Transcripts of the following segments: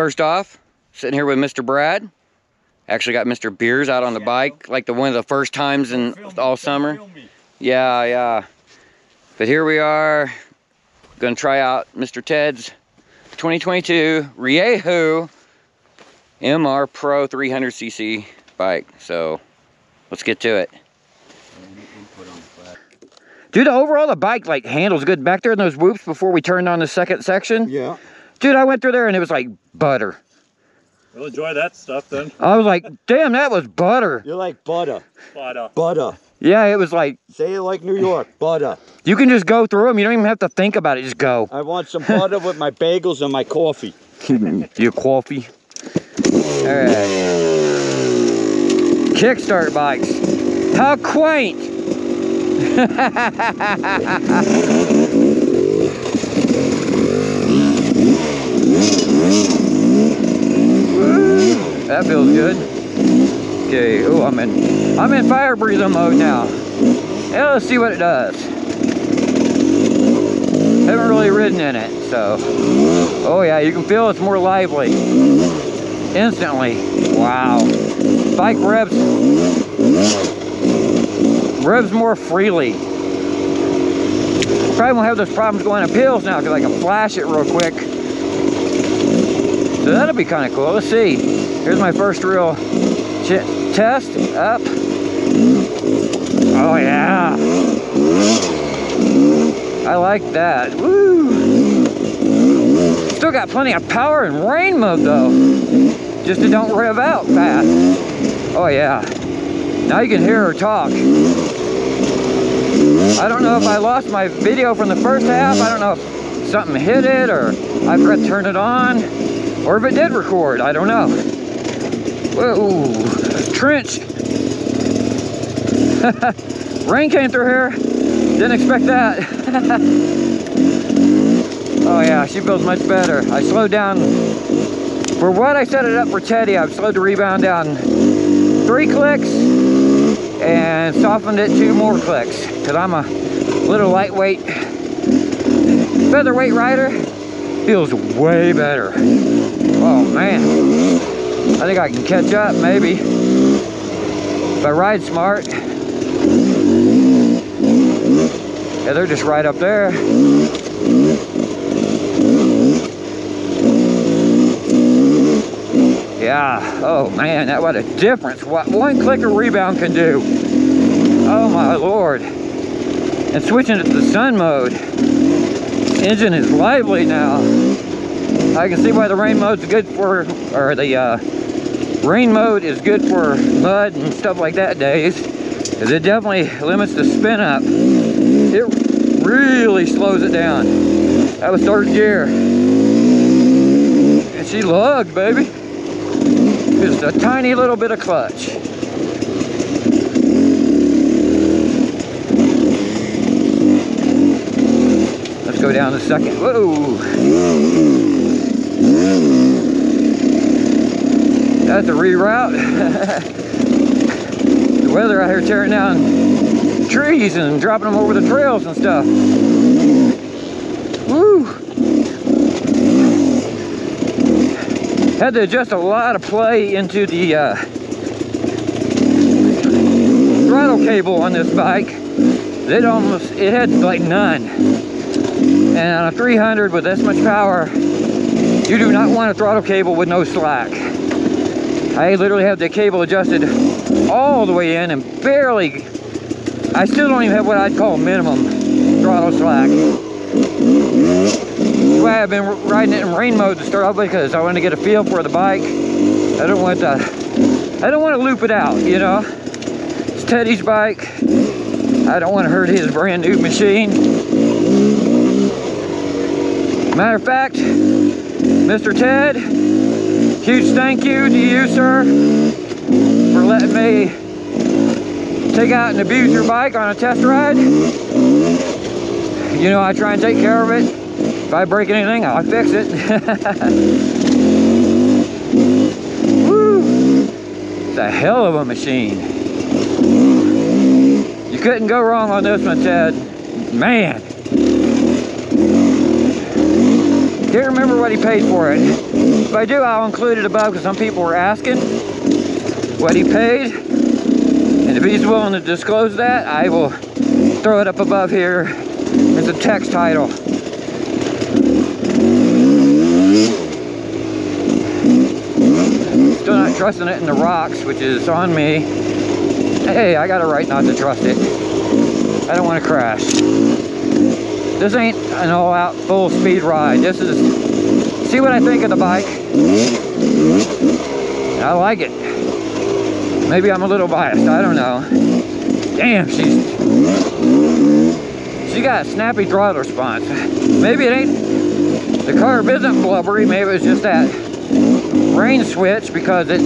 First off, sitting here with Mr. Brad. Actually got Mr. Beers out on the bike, like one of the first times in all summer. Yeah, yeah. But here we are, gonna try out Mr. Ted's 2022 Rieju MR Pro 300cc bike. So let's get to it. Dude, overall the bike like handles good back there in those whoops before we turned on the second section. Yeah. Dude, I went through there and it was like butter. We'll enjoy that stuff then. I was like, damn, that was butter. You're like butter. Butter. Butter. Yeah, it was like... Say it like New York, butter. You can just go through them. You don't even have to think about it. Just go. I want some butter with my bagels and my coffee. Your coffee. All right. Kickstart bikes. How quaint. Woo, that feels good. Okay, oh, I'm in fire breather mode now. Yeah, let's see what it does. Haven't really ridden in it, so. Oh yeah, you can feel it's more lively. Instantly. Wow. Bike revs more freely. Probably won't have those problems going up hills now because I can flash it real quick. So that'll be kind of cool. Let's see. Here's my first real test up. Oh yeah. I like that. Woo. Still got plenty of power in rain mode though. Just it don't rev out fast. Oh yeah. Now you can hear her talk. I don't know if I lost my video from the first half. I don't know if something hit it or I forgot to turn it on. Or if it did record, I don't know. Whoa, trench. Rain came through here. Didn't expect that. Oh yeah, she feels much better. I slowed down. For what I set it up for Teddy, I've slowed the rebound down 3 clicks and softened it 2 more clicks. Cause I'm a little lightweight, featherweight rider. Feels way better. Oh man, I think I can catch up maybe if I ride smart. Yeah, they're just right up there. Yeah, oh man, that what a difference what 1 click of rebound can do. Oh my lord. And switching it to the sun mode, engine is lively now. I can see why the rain mode's good for, or the rain mode is good for mud and stuff like that days, because it definitely limits the spin up. It really slows it down. That was 3rd gear. And she lugged, baby. Just a tiny little bit of clutch. Go down a second. Whoa! That's a reroute. The weather out here tearing down trees and dropping them over the trails and stuff. Woo! Had to adjust a lot of play into the throttle cable on this bike. It had like none. And on a 300 with this much power, you do not want a throttle cable with no slack. I literally have the cable adjusted all the way in and barely, I still don't even have what I'd call minimum throttle slack. That's why I've been riding it in rain mode to start off with, because I want to get a feel for the bike. I don't want to loop it out, you know. It's Teddy's bike. I don't want to hurt his brand new machine. Matter of fact, Mr. Ted, huge thank you to you, sir, for letting me take out and abuse your bike on a test ride. You know, I try and take care of it. If I break anything, I'll fix it. Woo! It's a hell of a machine. You couldn't go wrong on this one, Ted. Man. Can't remember what he paid for it. If I do, I'll include it above because some people were asking what he paid. And if he's willing to disclose that, I will throw it up above here as a text title. Still not trusting it in the rocks, which is on me. Hey, I got a right not to trust it. I don't want to crash. This ain't an all-out full-speed ride. This is, see what I think of the bike. I like it. Maybe I'm a little biased. I don't know. Damn, she got a snappy throttle response. Maybe it ain't, the carb isn't blubbery. Maybe it's just that rain switch because it's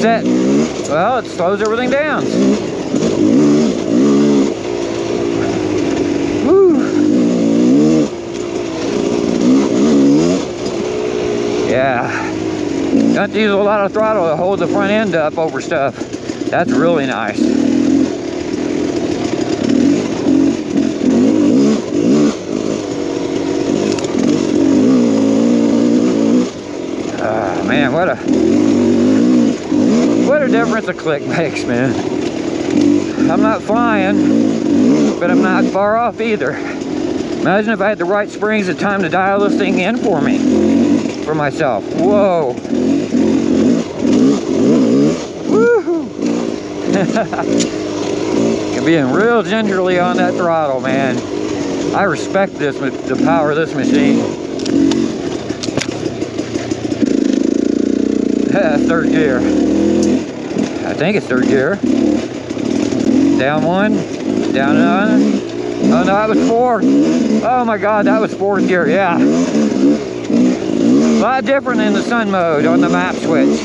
set. Well, it slows everything down. Woo. Yeah. Got to use a lot of throttle to hold the front end up over stuff. That's really nice. Ah, man, what a difference a click makes, man. I'm not flying, but I'm not far off either. Imagine if I had the right springs and time to dial this thing in for me, for myself. Whoa. Woohoo. You're being real gingerly on that throttle, man. I respect this, the power of this machine. Third gear. I think it's third gear. Down one, down another. Oh no, that was fourth. Oh my God, that was fourth gear, yeah. A lot different in the sun mode on the map switch.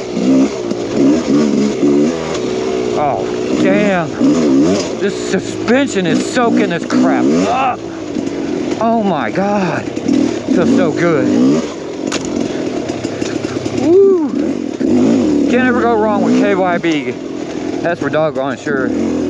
Oh, damn. This suspension is soaking this crap up. Oh my God. Feels so good. Woo. Can't ever go wrong with KYB. That's for doggone sure.